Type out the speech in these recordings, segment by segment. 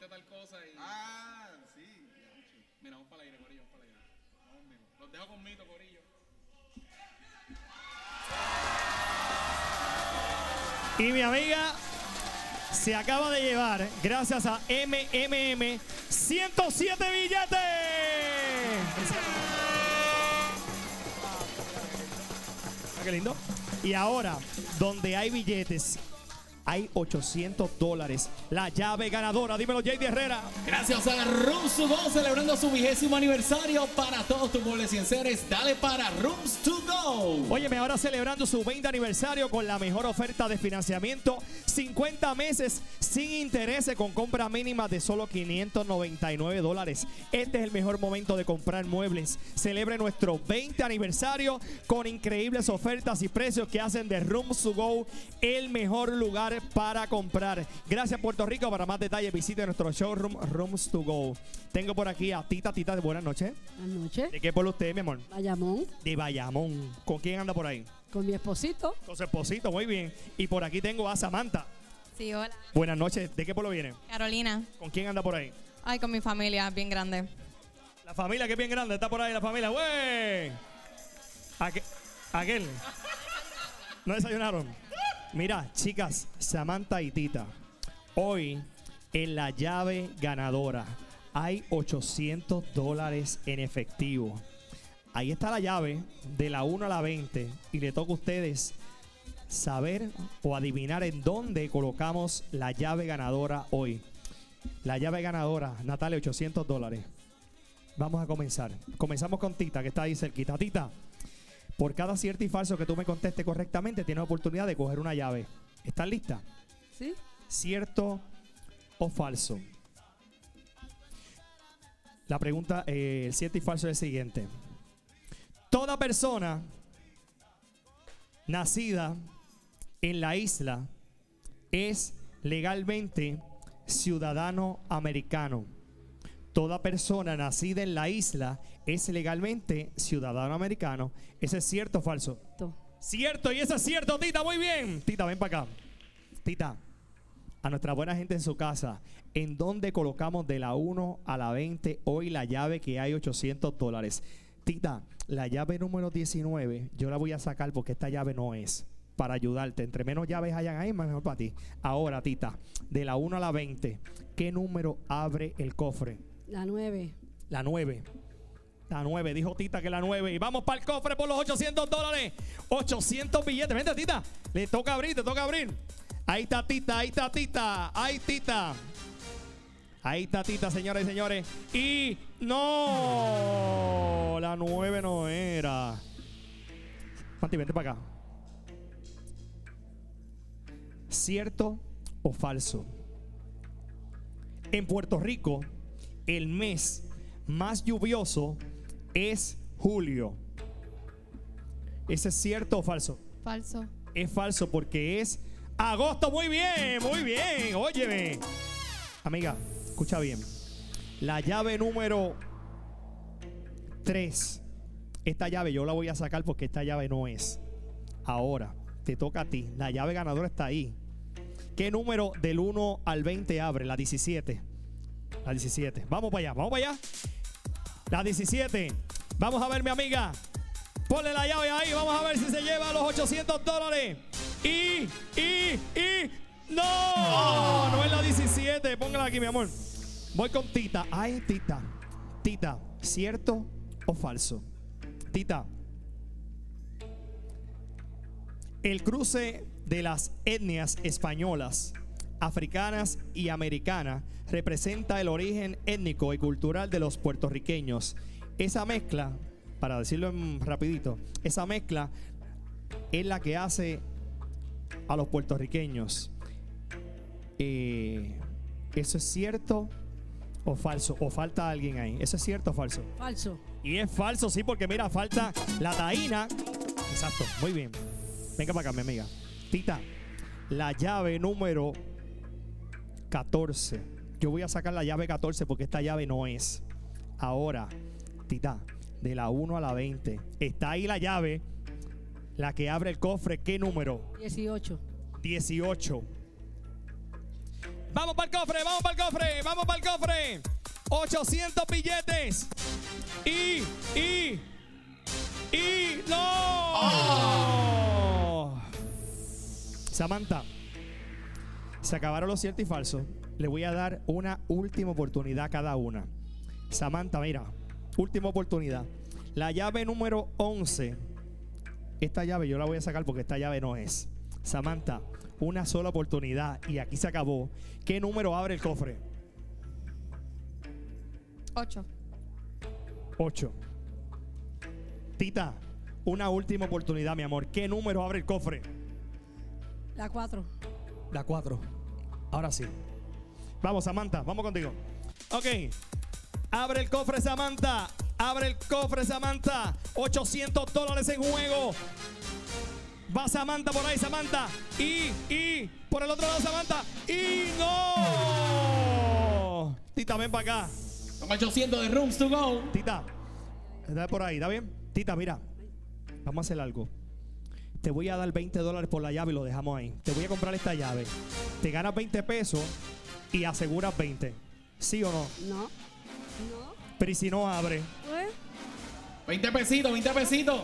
dijiste tal cosa y... Ah, sí. Mira, vamos para el aire, corillo, vamos para el aire. Vamos, amigo. Los dejo con Mito, corillo. Y mi amiga se acaba de llevar, gracias a MMM, 107 billetes. Ah, qué lindo. Y ahora, donde hay billetes, hay $800. La llave ganadora. Dímelo, JD Herrera. Gracias a Rooms To Go, celebrando su 20º aniversario. Para todos tus muebles y enseres, dale para Rooms To Go. Óyeme, ahora celebrando su 20 aniversario con la mejor oferta de financiamiento. 50 meses sin intereses con compra mínima de solo $599. Este es el mejor momento de comprar muebles. Celebre nuestro 20 aniversario con increíbles ofertas y precios que hacen de Rooms To Go el mejor lugar para comprar. Gracias, Puerto Rico. Para más detalles, visite nuestro showroom Rooms To Go. Tengo por aquí a Tita. Tita, buenas noches. Buenas noches. ¿De qué pueblo usted, mi amor? Bayamón. De Bayamón. ¿Con quién anda por ahí? Con mi esposito. Con su esposito, muy bien. Y por aquí tengo a Samantha. Sí, hola. Buenas noches. ¿De qué pueblo viene? Carolina. ¿Con quién anda por ahí? Ay, con mi familia, bien grande. La familia que es bien grande, está por ahí la familia. ¡Wey! Aquel. ¿No desayunaron? Mira, chicas, Samantha y Tita, hoy en la llave ganadora hay $800 en efectivo. Ahí está la llave de la 1 a la 20 y le toca a ustedes saber o adivinar en dónde colocamos la llave ganadora hoy. La llave ganadora, Natalia, $800. Vamos a comenzar. Comenzamos con Tita, que está ahí cerquita. Tita. Por cada cierto y falso que tú me contestes correctamente, tienes oportunidad de coger una llave. ¿Estás lista? Sí. ¿Cierto o falso? La pregunta, el cierto y falso es el siguiente. Toda persona nacida en la isla es legalmente ciudadano americano. Toda persona nacida en la isla es legalmente ciudadano americano. ¿Ese es cierto o falso? Cierto. Cierto, y ese es cierto, Tita. Muy bien. Tita, ven para acá. Tita, a nuestra buena gente en su casa, ¿en dónde colocamos de la 1 a la 20 hoy la llave que hay $800? Tita, la llave número 19, yo la voy a sacar porque esta llave no es. Para ayudarte, entre menos llaves hayan ahí, mejor para ti. Ahora, Tita, de la 1 a la 20, ¿qué número abre el cofre? La 9. La 9. La 9. Dijo Tita que la 9. Y vamos para el cofre por los $800. 800 billetes. Vente, Tita. Le toca abrir, te toca abrir. Ahí está Tita, ahí está Tita. Ahí Tita. Ahí está Tita, señoras y señores. Y no. La 9 no era. Manti, vente para acá. ¿Cierto o falso? En Puerto Rico, el mes más lluvioso es julio. ¿Ese es cierto o falso? Falso. Es falso porque es agosto. Muy bien, muy bien. Óyeme. Amiga, escucha bien. La llave número 3. Esta llave yo la voy a sacar porque esta llave no es. Ahora, te toca a ti. La llave ganadora está ahí. ¿Qué número del 1 al 20 abre? La 17. La 17. Vamos para allá, vamos para allá. La 17. Vamos a ver, mi amiga. Ponle la llave ahí. Vamos a ver si se lleva los $800. ¡No! Oh, no es la 17. Póngala aquí, mi amor. Voy con Tita. Ay, Tita. Tita, ¿cierto o falso? Tita. El cruce de las etnias españolas, africanas y americanas representa el origen étnico y cultural de los puertorriqueños. Esa mezcla, para decirlo rapidito, esa mezcla es la que hace a los puertorriqueños. ¿Eso es cierto o falso? ¿O falta alguien ahí? ¿Eso es cierto o falso? Falso. Y es falso, sí, porque mira, falta la taína. Exacto, muy bien. Venga para acá, mi amiga. Tita, la llave número 14. Yo voy a sacar la llave 14 porque esta llave no es. Ahora, Tita, de la 1 a la 20. Está ahí la llave, la que abre el cofre. ¿Qué número? 18. 18. Vamos para el cofre, vamos para el cofre, vamos para el cofre. cofre. 800 billetes. Y no. Oh. Samantha, se acabaron los ciertos y falsos. Le voy a dar una última oportunidad a cada una. Samantha, mira, última oportunidad. La llave número 11. Esta llave yo la voy a sacar porque esta llave no es. Samantha, una sola oportunidad y aquí se acabó. ¿Qué número abre el cofre? 8. 8. Tita, una última oportunidad, mi amor. ¿Qué número abre el cofre? La 4. La 4. Ahora sí. Vamos, Samantha, vamos contigo. Ok. Abre el cofre, Samantha. Abre el cofre, Samantha. $800 en juego. Va Samantha por ahí, Samantha. Y por el otro lado, Samantha. Y no. Tita, ven para acá. Con 800 de Rooms To Go. Tita, está por ahí, ¿está bien? Tita, mira, vamos a hacer algo. Te voy a dar $20 por la llave y lo dejamos ahí. Te voy a comprar esta llave. Te ganas 20 pesos y aseguras 20. ¿Sí o no? No. No. Pero ¿y si no abre? ¿Eh? 20 pesitos, 20 pesitos.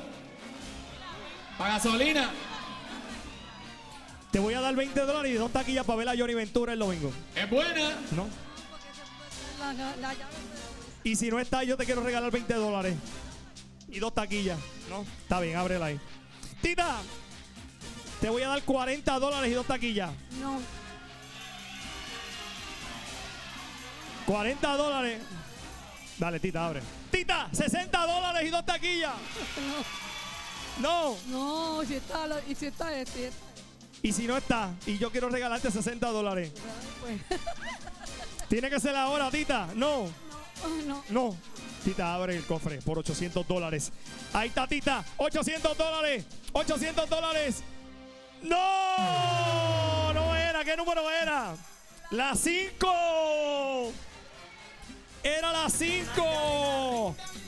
Para gasolina. Te voy a dar $20 y dos taquillas para ver a Johnny Ventura el domingo. ¿Es buena? No. La llave. Y si no está, yo te quiero regalar $20 y dos taquillas. No, está bien, ábrela ahí. Tita, te voy a dar $40 y dos taquillas. No. $40. Dale, Tita, abre. Tita, $60 y dos taquillas. No. No, si está, y si está, este. Y si no está, y yo quiero regalarte $60. Pues. Tiene que ser ahora, Tita. No. No. No. Tita, abre el cofre por $800. Ahí está, Tita. $800. $800. No. No era. ¿Qué número era? La 5. Era la 5.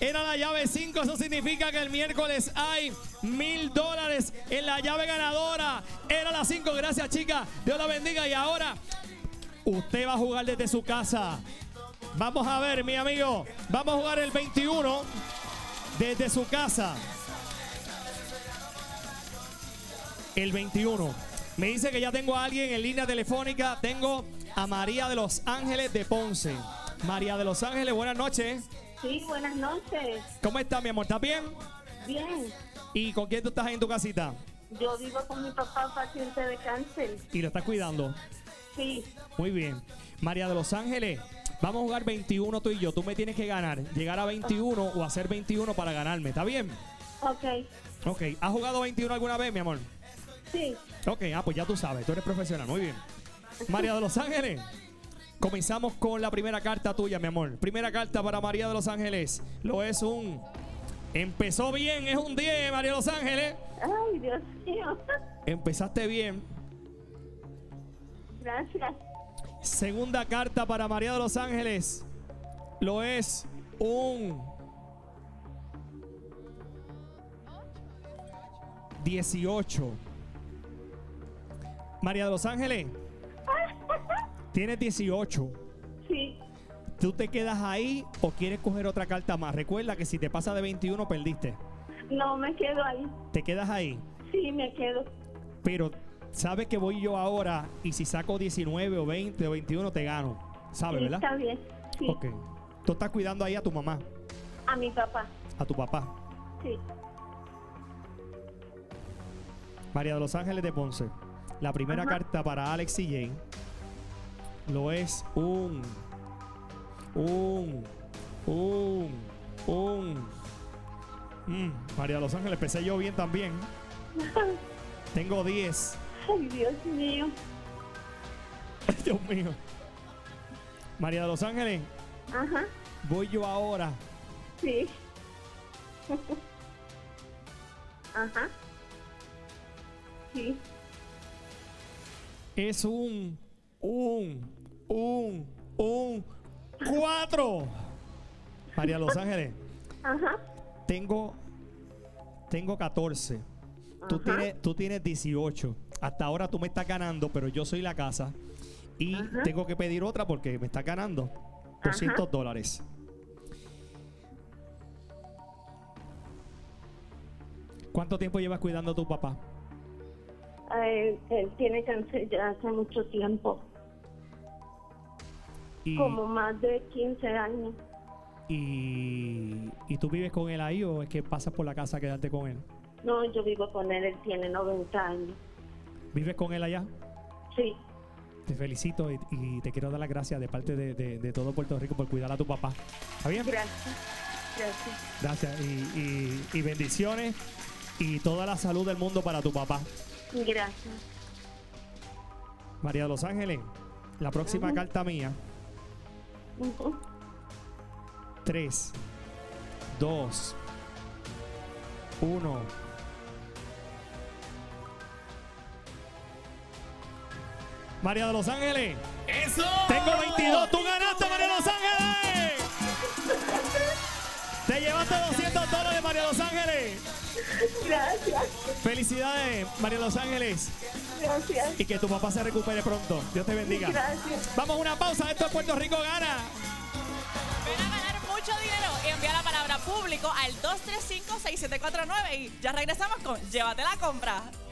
Era la llave 5. Eso significa que el miércoles hay $1000 en la llave ganadora. Era la 5. Gracias, chicas. Dios la bendiga. Y ahora usted va a jugar desde su casa. Vamos a ver, mi amigo. Vamos a jugar el 21 desde su casa. El 21. Me dice que ya tengo a alguien en línea telefónica. Tengo a María de los Ángeles de Ponce. María de los Ángeles, buenas noches. Sí, buenas noches. ¿Cómo estás, mi amor? ¿Estás bien? Bien. ¿Y con quién tú estás en tu casita? Yo vivo con mi papá, paciente de cáncer. ¿Y lo estás cuidando? Sí. Muy bien. María de los Ángeles, vamos a jugar 21 tú y yo. Tú me tienes que ganar, llegar a 21 o hacer 21 para ganarme. ¿Está bien? Ok. Ok. ¿Has jugado 21 alguna vez, mi amor? Sí. Ok, pues ya tú sabes. Tú eres profesional. Muy bien. María de los Ángeles, comenzamos con la primera carta tuya, mi amor. Primera carta para María de los Ángeles. Lo es un... Empezó bien. Es un 10, María de los Ángeles. Ay, Dios mío. Empezaste bien. Gracias. Segunda carta para María de los Ángeles. Lo es un 18. María de los Ángeles, tienes 18. Sí. ¿Tú te quedas ahí o quieres coger otra carta más? Recuerda que si te pasa de 21 perdiste. No, me quedo ahí. ¿Te quedas ahí? Sí, me quedo. Pero... sabes que voy yo ahora y si saco 19 o 20 o 21 te gano. ¿Sabes, sí, verdad? Está bien. Sí. Ok. ¿Tú estás cuidando ahí a tu mamá? A mi papá. ¿A tu papá? Sí. María de los Ángeles de Ponce. La primera carta para Alex y Jane. Lo es María de los Ángeles, empecé yo bien también. Tengo 10. Ay, Dios mío. Dios mío. María de los Ángeles. Ajá. Voy yo ahora. Sí. Ajá. Sí. Es un 4. María de los Ángeles. Ajá. Tengo 14. Tú tienes 18. Hasta ahora tú me estás ganando, pero yo soy la casa. Y tengo que pedir otra porque me estás ganando. $200. ¿Cuánto tiempo llevas cuidando a tu papá? Él tiene cáncer ya hace mucho tiempo. Y, como más de 15 años. ¿Y tú vives con él ahí o es que pasas por la casa a quedarte con él? No, yo vivo con él, él tiene 90 años. ¿Vives con él allá? Sí. Te felicito y te quiero dar las gracias de parte de todo Puerto Rico por cuidar a tu papá. ¿Está bien? Gracias, gracias. Gracias y bendiciones y toda la salud del mundo para tu papá. Gracias. María de los Ángeles, la próxima carta mía. 3, 2, 1. María de los Ángeles. ¡Eso! Tengo 22. ¡Tú ganaste, María de los Ángeles! ¡Te llevaste $200, María de los Ángeles! Gracias. Felicidades, María de los Ángeles. Gracias. Y que tu papá se recupere pronto. Dios te bendiga. Gracias. Vamos a una pausa. Esto es Puerto Rico Gana. Ven a ganar mucho dinero y envía la palabra público al 235-6749. Y ya regresamos con Llévate la compra.